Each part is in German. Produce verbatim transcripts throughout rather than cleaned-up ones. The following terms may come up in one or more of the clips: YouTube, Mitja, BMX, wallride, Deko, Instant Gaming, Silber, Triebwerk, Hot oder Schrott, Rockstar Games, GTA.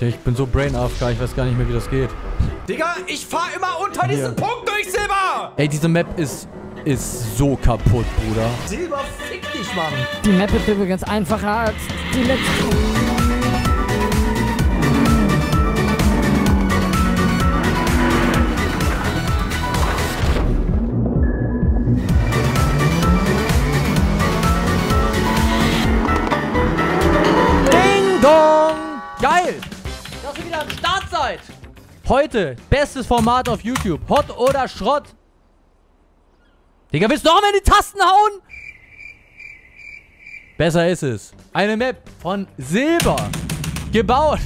Ich bin so brain A F K, ich weiß gar nicht mehr, wie das geht. Digga, ich fahr immer unter diesen ja. Punkt durch, Silber! Ey, diese Map ist, ist so kaputt, Bruder. Silber, fick dich, Mann! Die Map ist übrigens einfacher als die letzte. Heute, bestes Format auf YouTube. Hot oder Schrott? Digga, willst du noch mal in die Tasten hauen? Besser ist es. Eine Map von Silber. Gebaut.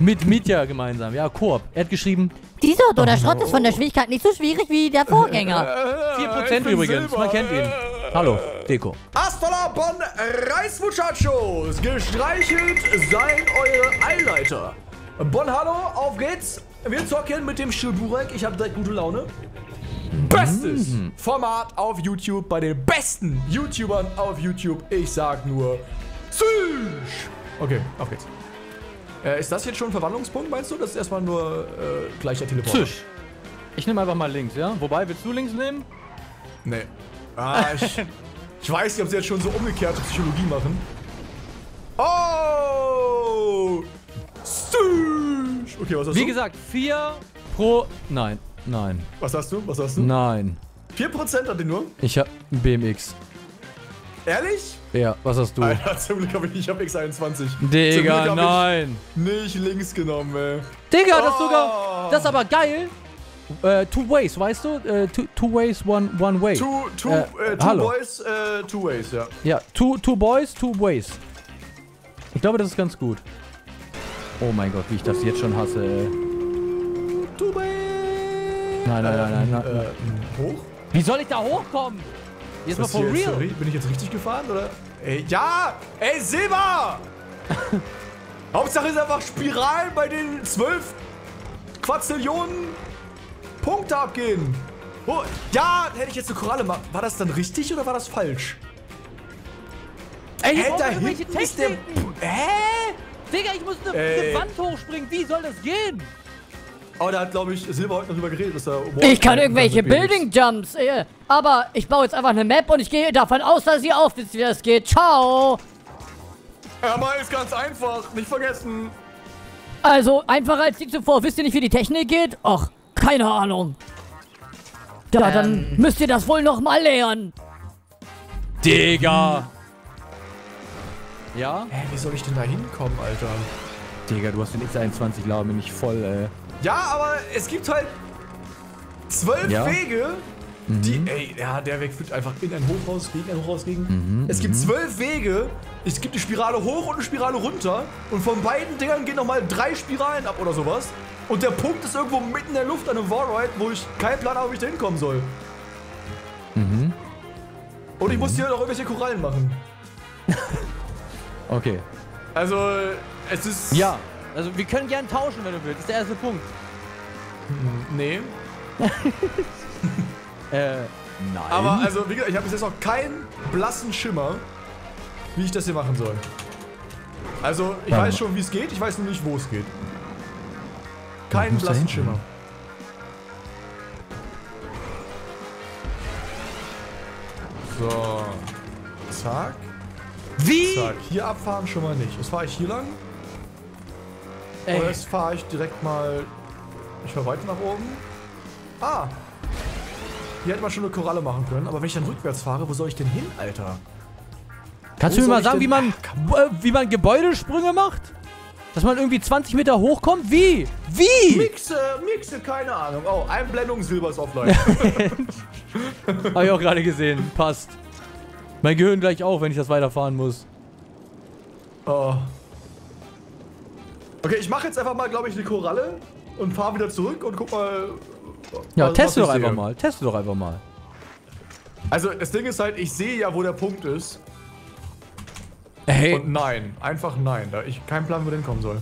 Mit Mitja gemeinsam. Ja, Koop. Er hat geschrieben... Diese Hot oder Schrott ist von der Schwierigkeit nicht so schwierig wie der Vorgänger. vier Prozent übrigens. Silber. Man kennt ihn. Hallo, Deko. Hasta la bon Reis Muchachos. Gestreichelt seien eure Eileiter. Bon, hallo, auf geht's. Wir zocken mit dem Silburek. Ich habe direkt gute Laune. Bestes mm. Format auf YouTube bei den besten YouTubern auf YouTube. Ich sag nur Tschüss. Okay, auf geht's. Äh, ist das jetzt schon ein Verwandlungspunkt, meinst du? Das ist erstmal nur äh, gleicher Teleporter. Tschüss. Ich nehme einfach mal links, ja? Wobei, willst du links nehmen? Nee. Ah, ich, ich weiß nicht, ob sie jetzt schon so umgekehrte Psychologie machen. Oh! Okay, was hast Wie du? gesagt, vier pro... Nein, nein. Was hast du? Was hast du? Nein. vier Prozent hat den nur? Ich hab ein B M X. Ehrlich? Ja, was hast du? Alter, zum Glück hab ich, ich hab X einundzwanzig. Digga, nein. Nicht links genommen, ey. Digga, oh. das sogar... Das ist aber geil. Uh, two ways, weißt du? Uh, two, two ways, one, one way. Two, two, uh, uh, two boys, uh, two ways, ja. Ja, two, two boys, two ways. Ich glaube, das ist ganz gut. Oh mein Gott, wie ich das jetzt schon hasse, ey. Nein, nein, nein, nein, nein. Äh, hoch? Wie soll ich da hochkommen? Jetzt mal for real. Sorry, bin ich jetzt richtig gefahren, oder? Ey, ja! Ey, Silber! Hauptsache ist einfach Spiral, bei den zwölf Quazillionen Punkte abgehen. Oh, ja, hätte ich jetzt eine Koralle gemacht. War das dann richtig oder war das falsch? Ey, ey da hinten ist der... Hä? Digga, ich muss eine, eine Wand hochspringen. Wie soll das gehen? Oh, da hat, glaube ich, Silber heute noch drüber geredet. Dass er ich kann irgendwelche Building-Jumps. Äh, aber ich baue jetzt einfach eine Map und ich gehe davon aus, dass ihr aufwisst, wie das geht. Ciao. Aber ist ganz einfach. Nicht vergessen. Also, einfacher als die zuvor. Wisst ihr nicht, wie die Technik geht? Och, keine Ahnung. Da, ähm. dann müsst ihr das wohl nochmal lernen. Digga. Hm. Ja? Hä, wie soll ich denn da hinkommen, Alter? Digga, du hast den X einundzwanzig Laden nämlich voll, ey. Ja, aber es gibt halt zwölf ja. Wege, mhm. die, ey, ja, der Weg führt einfach in ein Hochhaus, gegen ein Hochhaus, gegen. Mhm, es gibt zwölf Wege, es gibt eine Spirale hoch und eine Spirale runter und von beiden Dingern gehen nochmal drei Spiralen ab oder sowas und der Punkt ist irgendwo mitten in der Luft an einem Warride, wo ich keinen Plan habe, wie ich da hinkommen soll. Mhm. Und ich mhm. muss hier noch irgendwelche Korallen machen. Okay. Also, es ist... Ja, also wir können gern tauschen, wenn du willst. Das ist der erste Punkt. Nee. äh, nein. Aber also, wie gesagt, ich habe bis jetzt noch keinen blassen Schimmer, wie ich das hier machen soll. Also, ich Warte. weiß schon, wie es geht, ich weiß nur nicht, wo es geht. Keinen blassen Schimmer. So. Zack. Wie? Zack. Hier abfahren schon mal nicht. Jetzt fahre ich hier lang. Ey. Oder jetzt fahre ich direkt mal... Ich fahre weiter nach oben. Ah! Hier hätte man schon eine Koralle machen können. Aber wenn ich dann rückwärts fahre, wo soll ich denn hin, Alter? Kannst wo du mir mal sagen, wie man, äh, wie man Gebäudesprünge macht? Dass man irgendwie zwanzig Meter hochkommt? Wie? Wie? Mixe, mixe, keine Ahnung. Oh, Einblendung, Silber ist offline. Habe ich auch gerade gesehen. Passt. Mein Gehirn gleich auf, wenn ich das weiterfahren muss. Oh. Okay, ich mache jetzt einfach mal, glaube ich, eine Koralle und fahre wieder zurück und guck mal. Ja, was, teste was doch sehe. einfach mal. Teste doch einfach mal. Also, das Ding ist halt, ich sehe ja, wo der Punkt ist. Hey. Und nein. Einfach nein. Da ich keinen Plan, wo den kommen soll.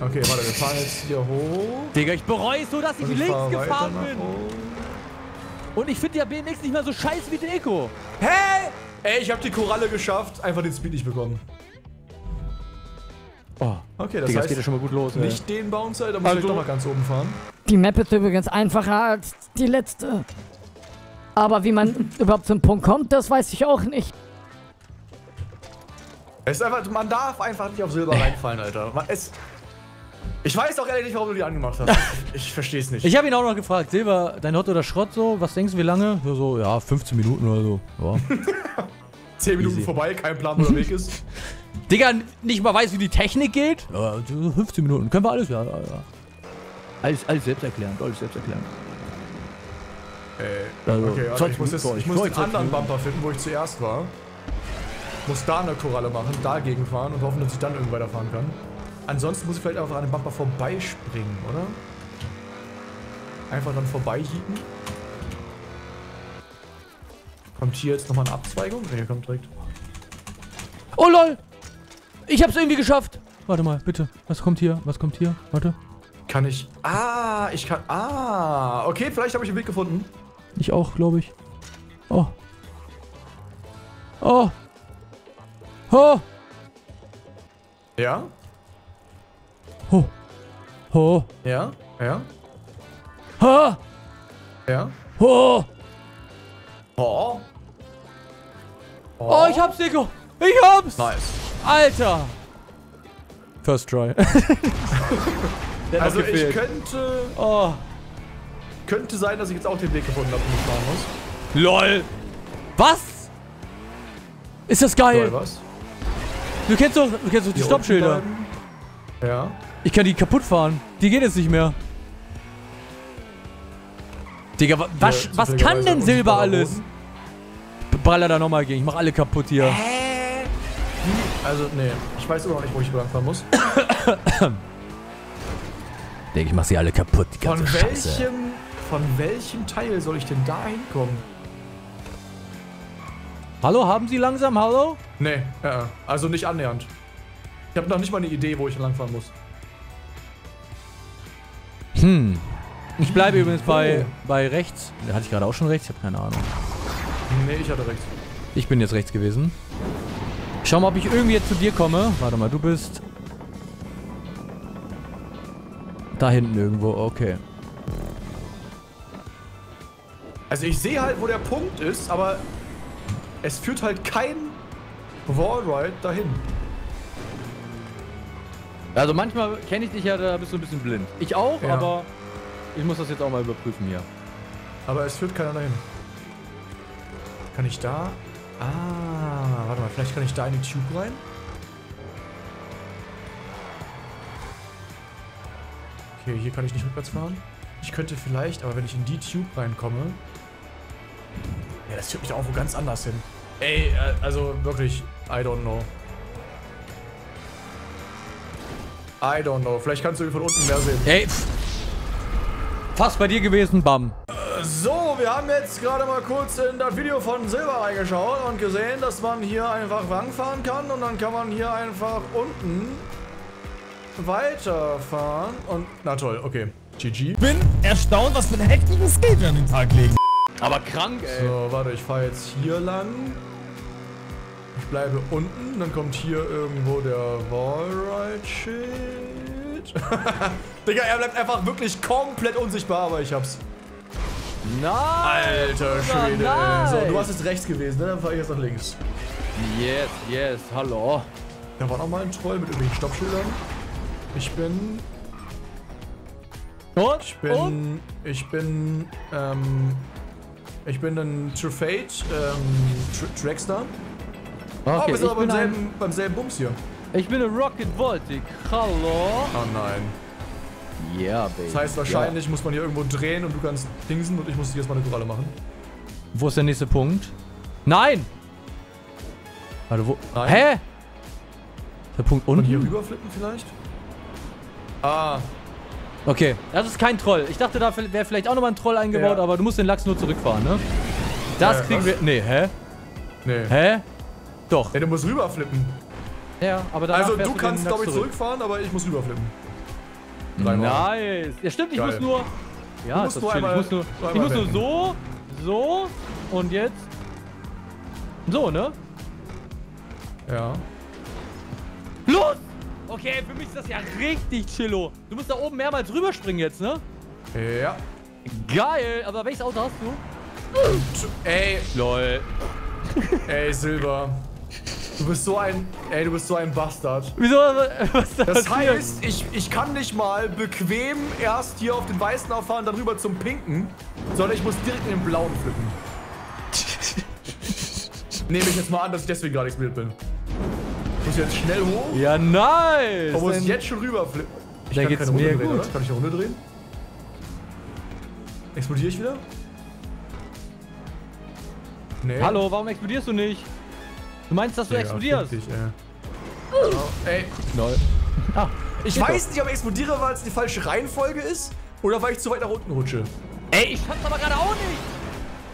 Okay, warte, wir fahren jetzt hier hoch. Digga, ich bereue es so, dass ich, ich links gefahren bin. Und ich finde ja B M X nicht mehr so scheiße wie Deko. Hä? Ey, ich habe die Koralle geschafft, einfach den Speed nicht bekommen. Oh, okay, das Digga, heißt, geht ja schon mal gut los. Nicht ey. Den Bouncer, da muss also ich doch mal ganz oben fahren. Die Map ist übrigens einfacher als die letzte. Aber wie man überhaupt zum Punkt kommt, das weiß ich auch nicht. Es ist einfach, man darf einfach nicht auf Silber reinfallen, Alter. Man, es, ich weiß auch ehrlich nicht, warum du die angemacht hast. Ich, ich verstehe es nicht. Ich habe ihn auch noch gefragt, Silber, dein Hot oder Schrott so, was denkst du, wie lange? So, so ja, fünfzehn Minuten oder so. Ja. zehn Minuten easy. Vorbei, kein Plan, wo der Weg ist. Digga, nicht mal weiß, wie die Technik geht? Ja, fünfzehn Minuten, können wir alles, ja, ja. Alles, alles selbsterklärend, alles selbsterklärend. Ey, also, okay, also ich muss jetzt, ich muss den anderen Bumper finden, wo ich zuerst war. Muss da eine Koralle machen, dagegen fahren und hoffen, dass ich dann irgendwo weiterfahren kann. Ansonsten muss ich vielleicht einfach an dem Bumper vorbeispringen, oder? Einfach dann vorbeihieben. Kommt hier jetzt nochmal eine Abzweigung? Ne, hier kommt direkt. Oh lol! Ich hab's irgendwie geschafft! Warte mal, bitte. Was kommt hier? Was kommt hier? Warte. Kann ich... Ah, ich kann... Ah, okay, vielleicht habe ich den Weg gefunden. Ich auch, glaube ich. Oh. Oh. Oh. Ja? Oh. Oh. Ja? Ja? Ha! Ja? Oh. Oh. Oh. Oh, ich hab's, Deko! Ich hab's! Nice. Alter! First try. Also ich könnte... Oh. Könnte sein, dass ich jetzt auch den Weg gefunden habe, wo ich fahren muss. LOL! Was? Ist das geil? Lol, was? Du kennst doch, du kennst doch die, die Stoppschilder. Ja. Ich kann die kaputt fahren. Die geht jetzt nicht mehr. Digga, wa ja, was, was Digga kann denn Silber alles? Baller da nochmal gegen. Ich mach alle kaputt hier. Hä? Also, nee. Ich weiß immer noch nicht, wo ich überfahren muss. Digga, ich mach sie alle kaputt, die ganze Scheiße. Von welchem, von welchem Teil soll ich denn da hinkommen? Hallo, haben Sie langsam, hallo? Nee, äh, also nicht annähernd. Ich habe noch nicht mal eine Idee, wo ich langfahren muss. Hm. Ich bleibe hm. übrigens bei, oh. bei rechts. Hatte ich gerade auch schon rechts? Ich habe keine Ahnung. Nee, ich hatte rechts. Ich bin jetzt rechts gewesen. Schau mal, ob ich irgendwie jetzt zu dir komme. Warte mal, du bist... Da hinten irgendwo, okay. Also ich sehe halt, wo der Punkt ist, aber... Es führt halt kein Wallride dahin. Also manchmal kenne ich dich ja, da bist du ein bisschen blind. Ich auch, ja. Aber... Ich muss das jetzt auch mal überprüfen hier. Aber es führt keiner dahin. Kann ich da... Ah, warte mal, vielleicht kann ich da in die Tube rein? Okay, hier kann ich nicht rückwärts fahren. Ich könnte vielleicht, aber wenn ich in die Tube reinkomme... Ja, das führt mich da irgendwo ganz anders hin. Ey, also wirklich, I don't know. I don't know, vielleicht kannst du von unten mehr sehen. Ey, fast bei dir gewesen, bam. So, wir haben jetzt gerade mal kurz in das Video von Silber reingeschaut und gesehen, dass man hier einfach langfahren kann und dann kann man hier einfach unten weiterfahren und... Na toll, okay. G G. Bin erstaunt, was für einen heftigen Skate wir an den Tag legen. Aber krank, ey. So, warte, ich fahre jetzt hier lang. Ich bleibe unten, dann kommt hier irgendwo der Wallride-Shit. Digga, er bleibt einfach wirklich komplett unsichtbar, aber ich hab's. Nein! Alter Schwede! Nein. So, du warst jetzt rechts gewesen, ne? Dann fahr ich jetzt nach links. Yes, yes, hallo. Da war noch mal ein Troll mit irgendwelchen Stoppschildern. Ich bin... Und? Ich bin... Und? Ich bin... Ähm... Ich bin ein Trefate, ähm... Trackstar. Okay, oh, wir sind aber beim selben, beim selben Bums hier. Ich bin ein Rocket Voltic, hallo. Oh nein. Yeah, baby. Das heißt, wahrscheinlich yeah. muss man hier irgendwo drehen und du kannst dingsen und ich muss jetzt mal eine Koralle machen. Wo ist der nächste Punkt? Nein! Warte, wo? Nein. Hä? Der Punkt unten? Und hier rüberflippen vielleicht? Ah. Okay, das ist kein Troll. Ich dachte, da wäre vielleicht auch nochmal ein Troll eingebaut, ja. aber du musst den Lachs nur zurückfahren, ne? Das ja, kriegen was? wir... Nee, hä? Nee. Hä? Doch. Ja, du musst rüberflippen. Ja, aber dann. Also, du kannst, glaube ich, zurück. zurückfahren, aber ich muss rüberflippen. Nice! Ja stimmt, ich Geil. muss nur... Ja, ist das nur einmal, ich muss nur, ich muss nur so, so und jetzt... So, ne? Ja. Los! Okay, für mich ist das ja richtig chillo. Du musst da oben mehrmals drüber springen jetzt, ne? Ja. Geil, aber welches Auto hast du? Ey. Lol. Ey, Silber. Du bist so ein... Ey, du bist so ein Bastard. Wieso? Was das, das heißt, ich, ich kann nicht mal bequem erst hier auf den Weißen auffahren, dann rüber zum Pinken, sondern ich muss direkt in den Blauen flippen. Nehme ich jetzt mal an, dass ich deswegen gar nicht wild bin. Ich muss jetzt schnell hoch. Ja, nice. Obwohl ich jetzt schon rüber flippen. Ich kann keine Runde drehen, oder? Kann ich eine Runde drehen? Explodiere ich wieder? Nee. Hallo, warum explodierst du nicht? Du meinst, dass du ja, explodierst? Richtig, ey. Uh. Oh, ey. Lol. Ah, ich weiß doch nicht, ob ich explodiere, weil es die falsche Reihenfolge ist oder weil ich zu weit nach unten rutsche. Ey, ich schaff's aber gerade auch nicht.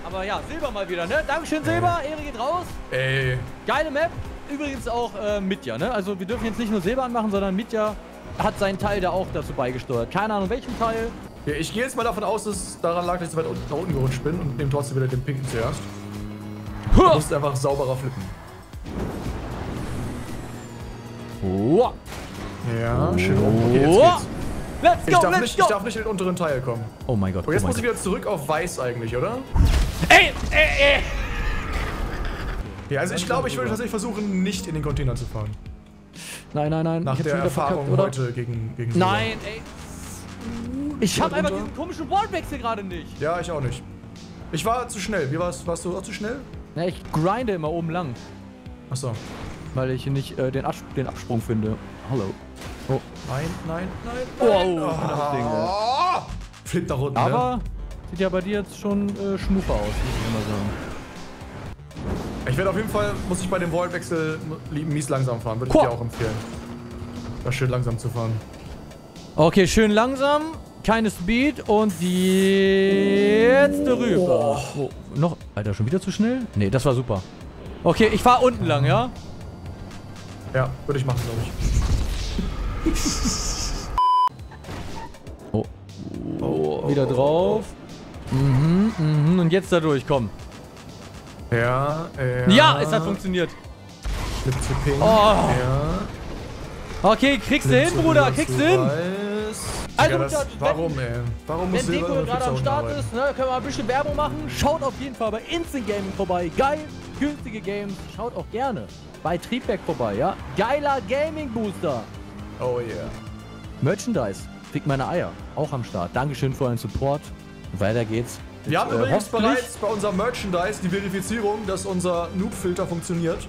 Aber ja, Silber mal wieder, ne? Dankeschön, Silber. Ehre geht raus. Ey. Geile Map. Übrigens auch äh, Mitja, ne? Also wir dürfen jetzt nicht nur Silber anmachen, sondern Mitja hat seinen Teil da auch dazu beigesteuert. Keine Ahnung, welchen Teil. Ja, ich gehe jetzt mal davon aus, dass es daran lag, dass ich zu weit nach unten gerutscht bin und nehme trotzdem wieder den Pinken zuerst. Du musst einfach sauberer flippen. Oh. Ja, schön. Okay, jetzt geht's. Let's go, ich darf let's nicht, go. Ich darf nicht in den unteren Teil kommen. Oh mein Gott. Und jetzt oh muss ich wieder zurück auf Weiß eigentlich, oder? Ey, ey, ey. Ja, also ich glaube, ich würde tatsächlich versuchen, nicht in den Container zu fahren. Nein, nein, nein. Nach der Erfahrung verkackt, heute gegen, gegen Silber. Nein, ey. Ich hab einfach diesen komischen Wallwechsel gerade nicht. Ja, ich auch nicht. Ich war zu schnell. Wie war's? Warst du auch zu schnell? Na, ich grinde immer oben lang. Ach so. Weil ich hier nicht äh, den, Abs den Absprung finde. Hallo. Oh. Nein, nein, nein, nein. Oh, oh. Ding, oh. Flip da runter. Aber ne? Sieht ja bei dir jetzt schon äh, schmuffer aus, muss ich immer sagen. Ich werde auf jeden Fall, muss ich bei dem Wallwechsel mies langsam fahren. Würde ich dir auch empfehlen. Da schön langsam zu fahren. Okay, schön langsam. Keine Speed und jetzt rüber. Oh. Oh, noch, Alter, schon wieder zu schnell? Nee, das war super. Okay, ich fahr unten lang, ja? Ja, würde ich machen, glaube ich. Oh. Oh. Wieder drauf. Mhm, mhm, und jetzt da durch, komm. Ja, ja. Ja, es hat funktioniert. Oh. Ja. Okay, kriegst du hin, Bruder, kriegst du hin. Also, ja, das, das, warum, wenn, ey? Warum muss Deko gerade am Start arbeiten? Ist, ne, können wir ein bisschen Werbung machen. Schaut auf jeden Fall bei Instant Gaming vorbei. Geil, günstige Games. Schaut auch gerne bei Triebwerk vorbei, ja? Geiler Gaming Booster. Oh yeah. Merchandise. Fick meine Eier. Auch am Start. Dankeschön für euren Support. Weiter geht's. Jetzt, wir haben äh, übrigens bereits bei unserem Merchandise die Verifizierung, dass unser Noob-Filter funktioniert.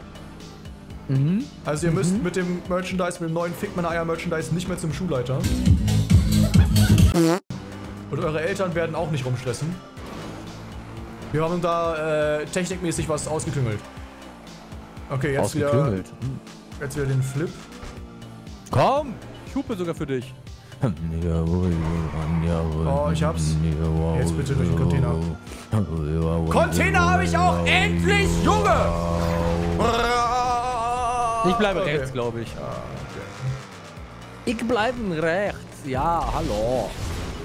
Mhm. Also, ihr mhm. müsst mit dem Merchandise, mit dem neuen Fick meine Eier Merchandise nicht mehr zum Schulleiter. Und eure Eltern werden auch nicht rumstressen. Wir haben da äh, technikmäßig was ausgeklüngelt. Okay, jetzt ausgeklüngelt. wieder... Jetzt wieder den Flip. Komm! Ich hupe sogar für dich. Oh, ich hab's. Jetzt bitte durch den Container. Container habe ich auch! Endlich, Junge! Ich bleibe okay. rechts, glaube ich. Ich bleibe rechts. Ja, hallo.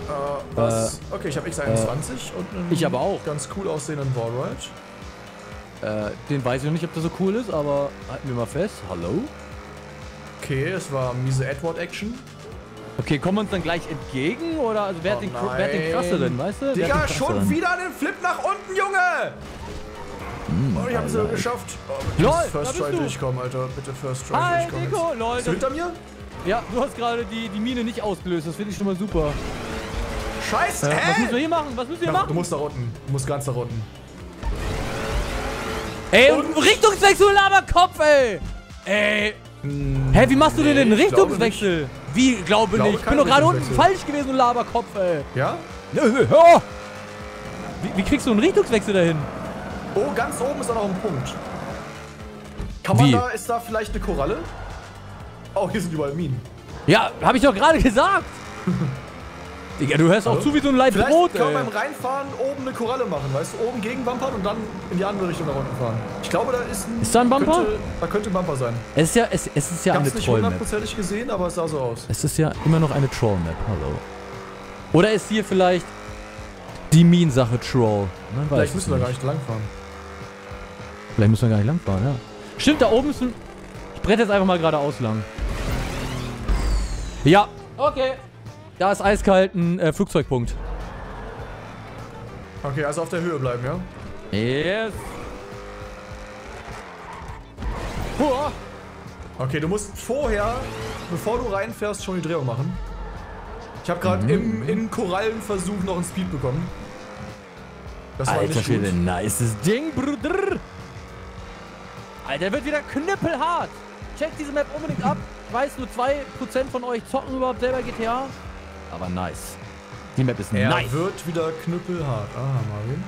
Äh, was? Äh, okay, ich habe X einundzwanzig äh, und einen ich aber auch. ganz cool aussehenden Wallride. Äh, den weiß ich noch nicht, ob der so cool ist, aber halten wir mal fest. Hallo? Okay, es war miese Edward-Action. Okay, kommen wir uns dann gleich entgegen? Oder also wer, oh, hat, den, wer hat den krasseren, weißt du? Digga, schon wieder den Flip nach unten, Junge! Mm, oh, ich hab's so geschafft. Oh, LOL, First Try du. durchkommen, Alter. Bitte First Try Hi, durchkommen. Deko, LOL, Bist du hinter mir? Ja, du hast gerade die, die Mine nicht ausgelöst, das finde ich schon mal super. Scheiße! Äh, was müssen wir hier machen? Was müssen wir hier machen? Du musst da unten. Du musst ganz da unten. Ey, und Richtungswechsel, Laberkopf, ey! Ey! Hm, Hä, wie machst du denn den Richtungswechsel? Wie? Glaube nicht. Ich bin doch gerade unten falsch gewesen, du Laberkopf, ey. Ja? Oh. Wie, wie kriegst du einen Richtungswechsel dahin? Oh, ganz oben ist da noch ein Punkt. Kann man wie? da, ist da vielleicht eine Koralle? Oh, hier sind überall Minen. Ja, hab ich doch gerade gesagt. Digga, du hörst Hallo? auch zu wie so ein Leib Brot, ey. Vielleicht kann man beim Reinfahren oben eine Koralle machen, weißt du? Oben gegen Bumpern und dann in die andere Richtung nach unten fahren. Ich glaube, da ist ein... Ist da ein Bumper? Könnte, da könnte ein Bumper sein. Es ist ja, es, es ist ja eine Troll-Map. Ich hab's nicht hundertprozentig gesehen, aber es sah so aus. Es ist ja immer noch eine Troll-Map. Hallo. Oder ist hier vielleicht die Minen-Sache Troll? Man vielleicht weiß müssen wir nicht. gar nicht langfahren. Vielleicht müssen wir gar nicht langfahren, ja. Stimmt, da oben ist ein... Ich brett jetzt einfach mal geradeaus lang. Ja. Okay. Da ist eiskalt ein äh, Flugzeugpunkt. Okay, also auf der Höhe bleiben, ja? Yes. Uah. Okay, du musst vorher, bevor du reinfährst, schon die Drehung machen. Ich habe gerade mhm. im, im Korallenversuch noch einen Speed bekommen. Das war Alter, für ein nices Ding, Bruder. Alter, wird wieder knüppelhart. Checkt diese Map unbedingt ab. Ich weiß, nur zwei Prozent von euch zocken überhaupt selber G T A. Aber nice. Die Map ist er nice. Er wird wieder knüppelhart. Ah, Marvin.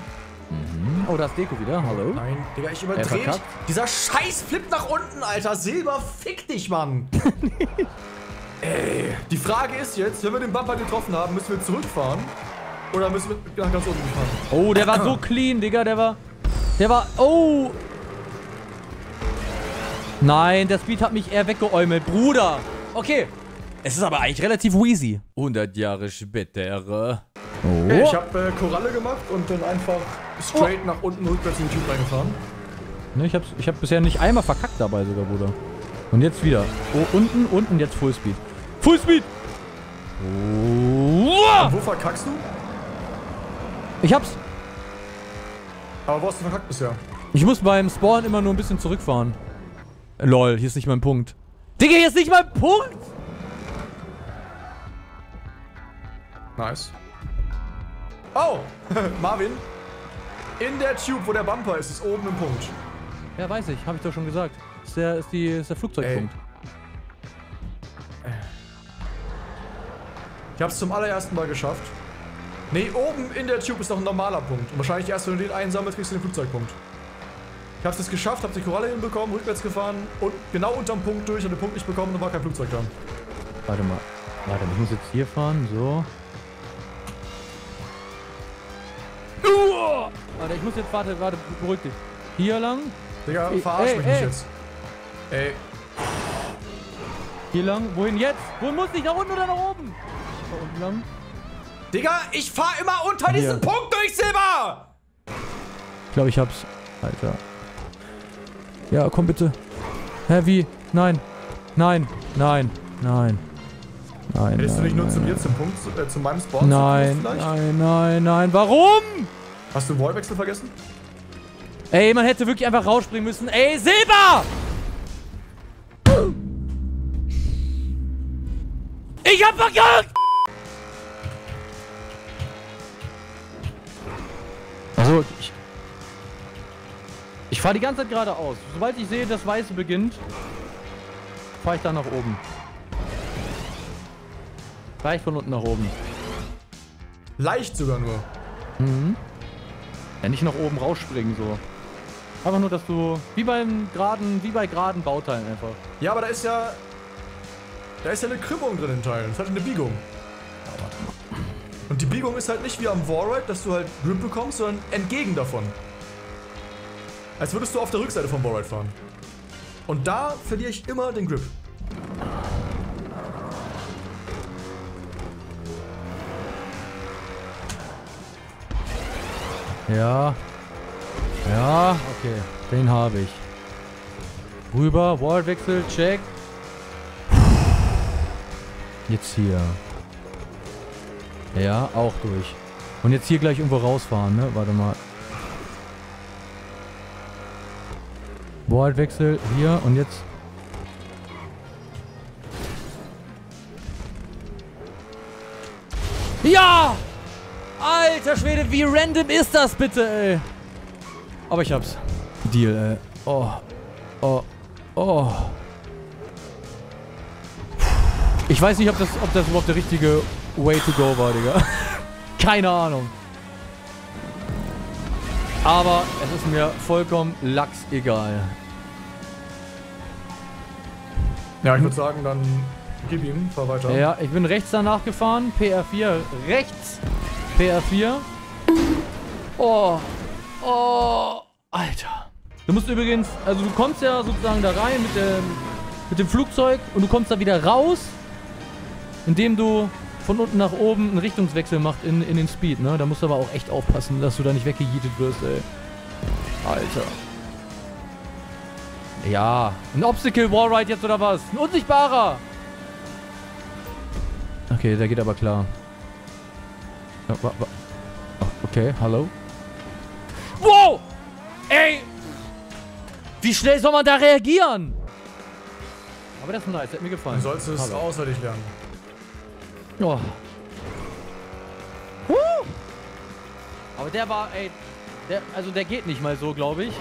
Mhm. Oh, da ist Deko wieder. Hallo. Nein, Digga, ich überdrehe. Dieser Scheiß flippt nach unten, Alter. Silber, fick dich, Mann. Ey. Die Frage ist jetzt, wenn wir den Bumper getroffen haben, müssen wir zurückfahren? Oder müssen wir nach ganz unten fahren? Oh, der war so clean, Digga. Der war... Der war... Oh... Nein, der Speed hat mich eher weggeäumelt, Bruder. Okay. Es ist aber eigentlich relativ wheezy. hundert Jahre später. Oh. Hey, ich habe äh, Koralle gemacht und dann einfach straight oh. nach unten rückwärts in den Typ reingefahren. Ne, ich habe ich hab bisher nicht einmal verkackt dabei sogar, Bruder. Und jetzt wieder. Oh, unten, unten, jetzt Fullspeed. Fullspeed! Oh. Und wo verkackst du? Ich hab's. Aber wo hast du verkackt bisher? Ich muss beim Spawn immer nur ein bisschen zurückfahren. Lol, hier ist nicht mein Punkt. Digga, hier ist nicht mein Punkt! Nice. Oh! Marvin! In der Tube, wo der Bumper ist, ist oben ein Punkt. Ja, weiß ich. Habe ich doch schon gesagt. Ist der, ist die, ist der Flugzeugpunkt. Ey. Ich hab's zum allerersten Mal geschafft. Nee, oben in der Tube ist noch ein normaler Punkt. Und wahrscheinlich erst, wenn du den einsammelst, kriegst du den Flugzeugpunkt. Ich hab's geschafft, hab die Koralle hinbekommen, rückwärts gefahren und genau unterm Punkt durch, hab den Punkt nicht bekommen und war kein Flugzeug da. Warte mal. Warte, ich muss jetzt hier fahren, so. Uah! Warte, ich muss jetzt, warte, warte, beruhig dich. Hier lang. Digga, verarsch ey, mich ey, nicht ey. jetzt. Ey. Hier lang, wohin jetzt? Wohin muss ich? Nach unten oder nach oben? Da unten lang. Digga, ich fahr immer unter hier. Diesen Punkt durch, Silber! Ich glaube, ich hab's. Alter. Ja, komm bitte. Hä, wie? Nein. Nein. Nein. Nein. Nein. Hättest du nicht nur zu mir zum Punkt, zu, äh, zu meinem Spawn? Nein. Nein, nein, nein. Warum? Hast du einen Wallwechsel vergessen? Ey, man hätte wirklich einfach rausspringen müssen. Ey, Silber! Ich hab verkackt! Also, ich. Ich fahre die ganze Zeit geradeaus. Sobald ich sehe, dass Weiße beginnt, fahre ich dann nach oben. Leicht von unten nach oben. Leicht sogar nur. Mhm. Ja, nicht nach oben rausspringen so. Einfach nur, dass du wie beim geraden, wie bei geraden Bauteilen einfach. Ja, aber da ist ja, da ist ja eine Krümmung drin in Teilen. Das hat eine Biegung. Und die Biegung ist halt nicht wie am Wallride, dass du halt Grip bekommst, sondern entgegen davon. Als würdest du auf der Rückseite vom Wallride fahren. Und da verliere ich immer den Grip. Ja. Ja, okay. Den habe ich. Rüber, Wallwechsel, check. Jetzt hier. Ja, auch durch. Und jetzt hier gleich irgendwo rausfahren, ne? Warte mal. Wallwechsel hier und jetzt. Ja! Alter Schwede, wie random ist das bitte, ey? Aber ich hab's. Deal, ey. Oh. Oh. Oh. Ich weiß nicht, ob das, ob das überhaupt der richtige Way to go war, Digga. Keine Ahnung. Aber es ist mir vollkommen lachsegal. Ja, ich würde sagen, dann gib ihm, fahr weiter. Ja, ich bin rechts danach gefahren. P R vier rechts. P R vier. Oh. Oh. Alter. Du musst übrigens, also du kommst ja sozusagen da rein mit dem, mit dem Flugzeug und du kommst da wieder raus, indem du von unten nach oben einen Richtungswechsel macht in, in den Speed, ne? Da musst du aber auch echt aufpassen, dass du da nicht weggejietet wirst, ey. Alter. Ja. Ein Obstacle Wallride jetzt oder was? Ein unsichtbarer! Okay, der geht aber klar. Okay, hallo? Wow! Ey! Wie schnell soll man da reagieren? Aber das ist nice, hat mir gefallen. Du sollst es hallo. auswendig lernen. Oh. Huh! Aber der war, ey, der, also der geht nicht mal so, glaube ich.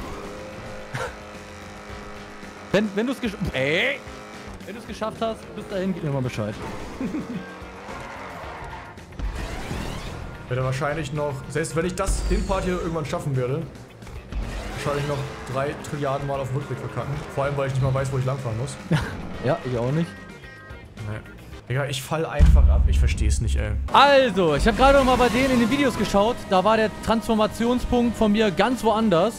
Wenn, wenn du es geschafft hast, ey! Wenn du es geschafft hast, bis dahin, gib mir mal Bescheid. Werde wahrscheinlich noch, selbst wenn ich das, den Part hier irgendwann schaffen werde, wahrscheinlich noch drei Trilliarden Mal auf dem Rückweg verkacken. Vor allem, weil ich nicht mal weiß, wo ich langfahren muss. Ja, ich auch nicht. Nee. Digga, ich fall einfach ab. Ich versteh's nicht, ey. Also, ich habe gerade noch mal bei denen in den Videos geschaut. Da war der Transformationspunkt von mir ganz woanders.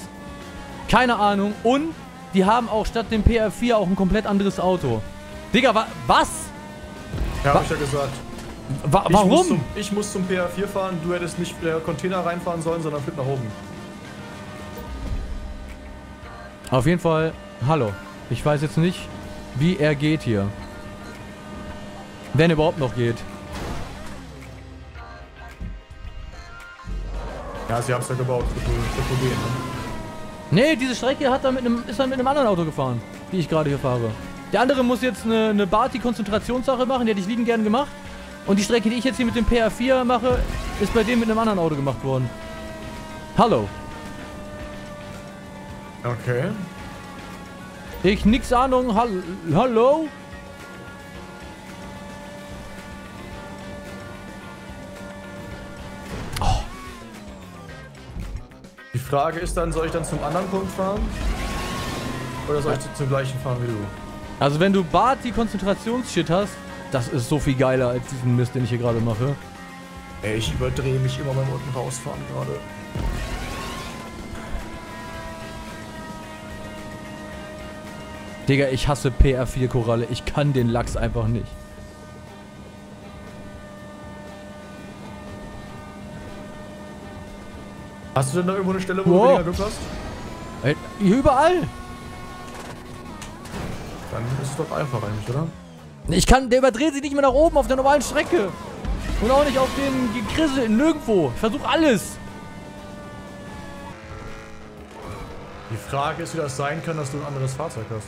Keine Ahnung. Und die haben auch statt dem P R vier auch ein komplett anderes Auto. Digga, wa was? Ja, wa hab ich ja gesagt. Wa ich warum? Muss zum, ich muss zum P R vier fahren. Du hättest nicht der Container reinfahren sollen, sondern flip nach oben. Auf jeden Fall, hallo. Ich weiß jetzt nicht, wie er geht hier. Wenn überhaupt noch geht. Ja, sie haben's ja gebaut. Ne, nee, diese Strecke hat er mit einem, ist er mit einem anderen Auto gefahren, die ich gerade hier fahre. Der andere muss jetzt eine, eine Barty-Konzentrationssache machen, die hätte ich lieben gern gemacht. Und die Strecke, die ich jetzt hier mit dem P R vier mache, ist bei dem mit einem anderen Auto gemacht worden. Hallo. Okay. Ich nix Ahnung, hall hallo? Oh. Die Frage ist dann, soll ich dann zum anderen Punkt fahren? Oder soll ich ja. zum gleichen fahren wie du? Also wenn du Bart die Konzentrationsshit hast, das ist so viel geiler als diesen Mist, den ich hier gerade mache. Ey, ich überdrehe mich immer beim unten rausfahren gerade. Digga, ich hasse P R vier-Koralle. Ich kann den Lachs einfach nicht. Hast du denn da irgendwo eine Stelle, wo wow. du Dinger Glück hast? Ey, überall! Dann ist es doch einfach eigentlich, oder? Ich kann, der überdreht sich nicht mehr nach oben auf der normalen Strecke. Und auch nicht auf den gekrisselten nirgendwo. Ich versuche alles. Die Frage ist, wie das sein kann, dass du ein anderes Fahrzeug hast.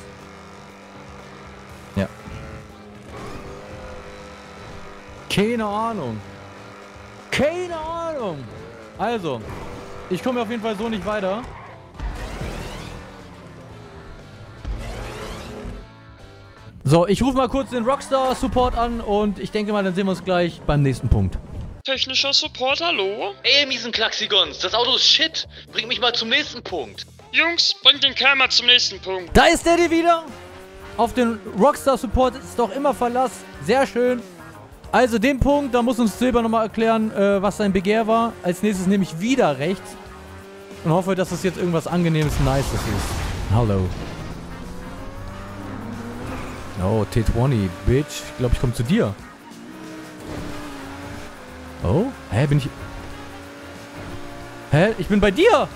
Ja. Keine Ahnung. Keine Ahnung. Also, ich komme auf jeden Fall so nicht weiter. So, ich rufe mal kurz den Rockstar Support an und ich denke mal, dann sehen wir uns gleich beim nächsten Punkt. Technischer Support, hallo? Ey, miesen Klaxigons, das Auto ist shit. Bring mich mal zum nächsten Punkt. Jungs, bringt den Kerl mal zum nächsten Punkt. Da ist der dir wieder. Auf den Rockstar Support ist doch immer Verlass. Sehr schön. Also den Punkt, da muss uns Silber nochmal erklären, äh, was sein Begehr war. Als nächstes nehme ich wieder rechts. Und hoffe, dass das jetzt irgendwas Angenehmes, Nices ist. Hallo. Oh, T zwanzig, Bitch. Ich glaube, ich komme zu dir. Oh? Hä, bin ich... Hä? Ich bin bei dir!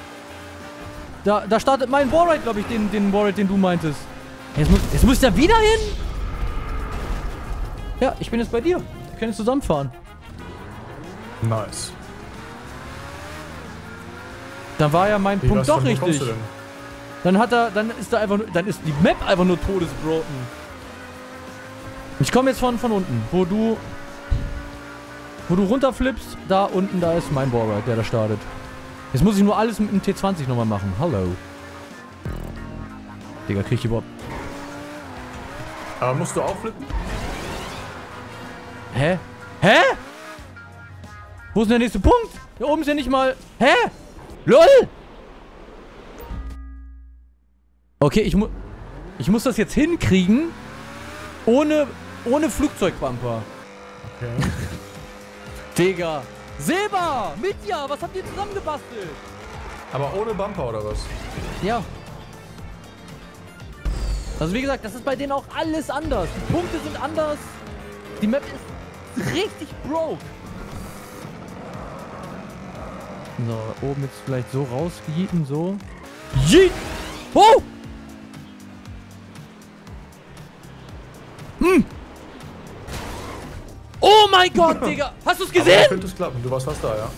Da, da startet mein Warride, glaube ich, den, den Warride, den du meintest. Jetzt muss, jetzt muss ich da wieder hin? Ja, ich bin jetzt bei dir. Wir können jetzt zusammenfahren. Nice. Dann war ja mein Wie Punkt doch richtig. Du denn? Dann hat er, dann ist da einfach, dann ist die Map einfach nur todesbroken. Ich komme jetzt von, von unten, wo du, wo du runterflippst. Da unten, da ist mein Warride, der da startet. Jetzt muss ich nur alles mit dem T zwanzig nochmal machen. Hallo. Digga, krieg ich überhaupt... Aber musst du auch flippen? Hä? Hä? Wo ist denn der nächste Punkt? Da oben ist ja nicht mal... Hä? LOL! Okay, ich muss... Ich muss das jetzt hinkriegen... Ohne... Ohne Flugzeugbumper. Okay. Digga. Silber! Mitja, was habt ihr zusammengebastelt? Aber ohne Bumper oder was? Ja. Also wie gesagt, das ist bei denen auch alles anders. Die Punkte sind anders. Die Map ist richtig broke. So, oben jetzt vielleicht so rausgejieten, so. Jeet! Oh! Hm! Oh mein Gott, Digga! Hast du's gesehen? Aber ich könnte es klappen, du warst fast da, ja.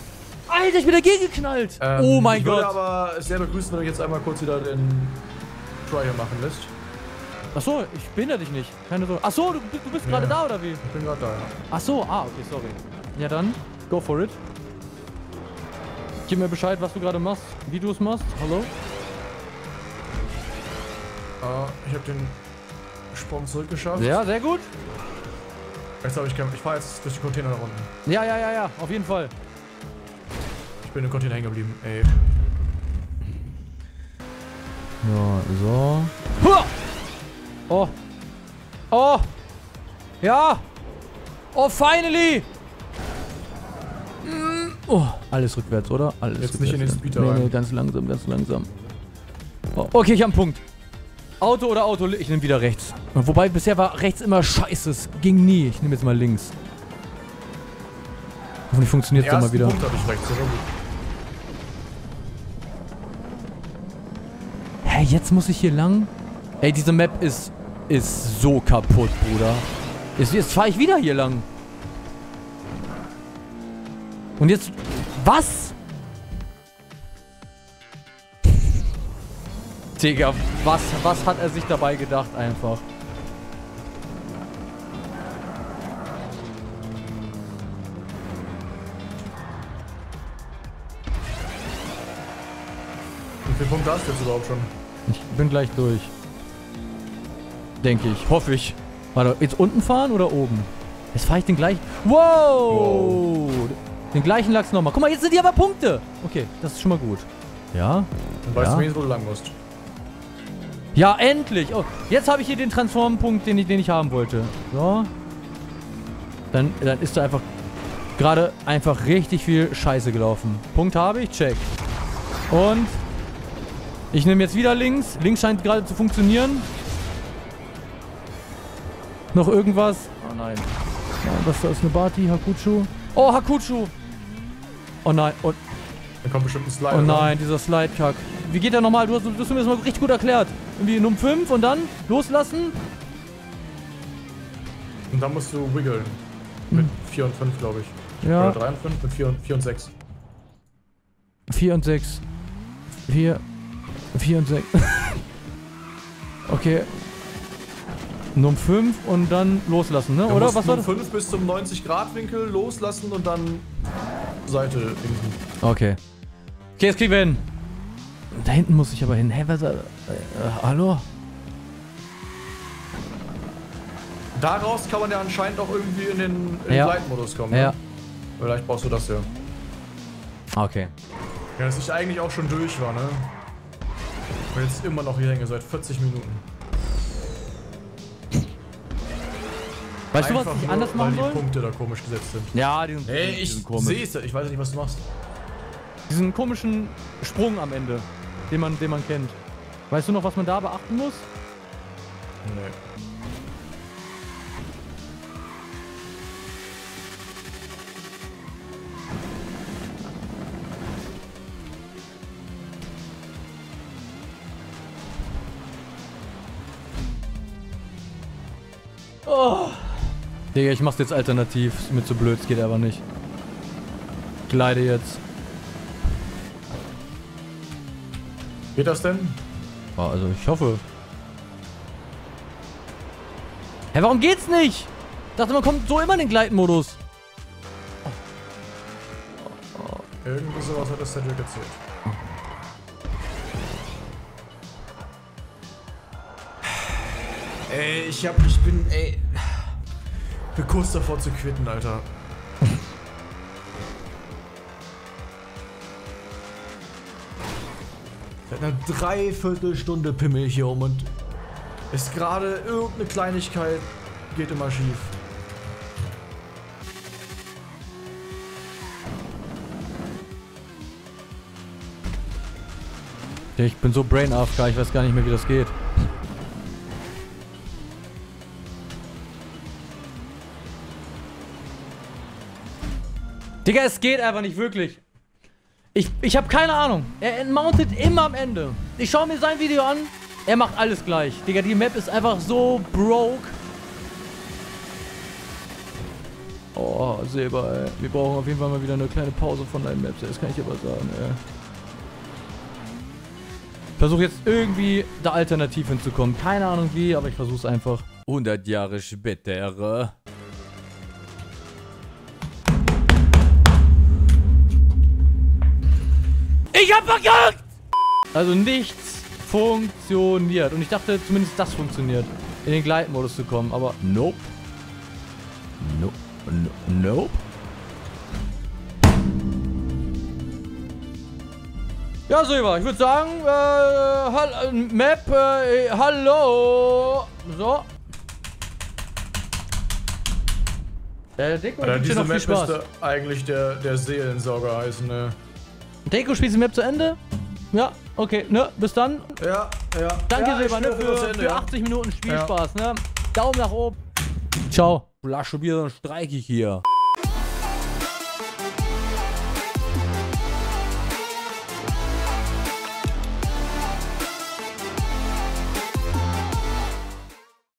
Alter, ich bin dagegen geknallt! Ähm, oh mein Gott! Ich würde aber sehr begrüßen, wenn du jetzt einmal kurz wieder den Trial machen lässt. Achso, ich behindere dich nicht. Keine Sorge. Achso, du, du bist gerade ja. da, oder wie? Ich bin gerade da, ja. Achso, ah, okay, sorry. Ja dann, go for it. Gib mir Bescheid, was du gerade machst, wie du es machst. Hallo? Ah, ich habe den Sprung zurückgeschafft. Ja, sehr gut. Jetzt habe ich Ich fahre jetzt durch die Container nach unten. Ja, ja, ja, ja, auf jeden Fall. Ich bin im Container hängen geblieben, ey. Ja, so. Hua! Oh. Oh. Ja. Oh, finally. Oh, alles rückwärts, oder? Alles Jetzt rückwärts, nicht in den Speeder rein. Nee, nee, ganz langsam, ganz langsam. Oh, okay, ich hab einen Punkt. Auto oder Auto? Ich nehme wieder rechts. Wobei, bisher war rechts immer scheiße. Es ging nie. Ich nehme jetzt mal links. Hoffentlich funktioniert es dann mal wieder. Punkt hab ich rechts, oder? Hä, hey, jetzt muss ich hier lang? Ey, diese Map ist, ist so kaputt, Bruder. Jetzt, jetzt fahre ich wieder hier lang. Und jetzt... Was? Digga, was, was hat er sich dabei gedacht einfach? Wie viele Punkte hast du jetzt überhaupt schon? Ich bin gleich durch. Denke ich, hoffe ich. Warte, jetzt unten fahren oder oben? Jetzt fahre ich den gleichen... Wow! wow. Den gleichen Lachs nochmal. Guck mal, jetzt sind die aber Punkte. Okay, das ist schon mal gut. Ja. Dann weißt ja. du wenigstens, wo du lang musst. Ja, endlich. Oh, jetzt habe ich hier den Transformpunkt, den ich, den ich haben wollte. So. Dann, dann ist da einfach gerade einfach richtig viel Scheiße gelaufen. Punkt habe ich, check. Und ich nehme jetzt wieder links. Links scheint gerade zu funktionieren. Noch irgendwas? Oh nein. Ja, das da ist eine Bati, Hakuchu. Oh, Hakuchu! Oh nein, oh. Da kommt bestimmt ein Slide. Oh nein, rein. dieser Slide-Kack. Wie geht der nochmal? Du hast, du hast mir das mal richtig gut erklärt. Irgendwie in um fünf und dann loslassen. Und dann musst du wiggeln. Mit vier und fünf, glaube ich. Ja. Oder drei und fünf, mit vier und sechs. vier und sechs. vier und sechs. Okay. um fünf und dann loslassen, ne? Du Oder was war das? um fünf bis zum neunzig Grad Winkel loslassen und dann Seite hinten. Okay. Okay, jetzt kriegen wir hin. Da hinten muss ich aber hin. Hä, hey, was? Äh, äh, hallo? Daraus kann man ja anscheinend auch irgendwie in den, in ja. den Gleitmodus kommen. Ne? Ja. Vielleicht brauchst du das hier. Okay. Ja, dass ich eigentlich auch schon durch war, ne? Und jetzt immer noch hier hänge, seit vierzig Minuten. Weißt Einfach du, was ich nur, anders machen soll? Die Punkte da komisch gesetzt sind. Ja, die sind, hey, die sind komisch. Ich sehe es, ich weiß nicht, was du machst. Diesen komischen Sprung am Ende, den man, den man kennt. Weißt du noch, was man da beachten muss? Nee. Oh. Digga, ich mach's jetzt alternativ. Ist mir zu blöd, es geht aber nicht. Gleite jetzt. Geht das denn? Oh, also, ich hoffe. Hä, warum geht's nicht? Ich dachte, man kommt so immer in den Gleitmodus. Irgendwie sowas hat das der Dirk erzählt. Ey, ich hab, ich bin, ey... Ich bin kurz davor zu quitten, Alter. Seit einer Dreiviertelstunde pimmel ich hier um und ist gerade irgendeine Kleinigkeit, geht immer schief. Ich bin so brain A F K, ich weiß gar nicht mehr, wie das geht. Digga, es geht einfach nicht wirklich. Ich, ich habe keine Ahnung. Er entmountet immer am Ende. Ich schaue mir sein Video an. Er macht alles gleich. Digga, die Map ist einfach so broke. Oh, Silber, ey. Wir brauchen auf jeden Fall mal wieder eine kleine Pause von deinen Maps, das kann ich aber sagen, ey. Versuche jetzt irgendwie da alternativ hinzukommen. Keine Ahnung wie, aber ich versuche es einfach. hundert Jahre später. Ich hab verkackt! Also nichts funktioniert. Und ich dachte, zumindest das funktioniert. In den Gleitmodus zu kommen, aber nope. Nope. Nope. Ja, Silber, ich würde sagen, äh, hall, Map, äh, hallo. So. Äh, Deko, Alter, diese noch Map viel Spaß. Müsste eigentlich der, der Seelensauger heißen, ne? Deko, spielst du die Map zu Ende? Ja, okay, ne, bis dann. Ja, ja. Danke, ja, Silber, ne, für, Ende, für ja. achtzig Minuten Spielspaß, ja. Ne? Daumen nach oben. Ciao. Flasche Bier, dann streike ich hier.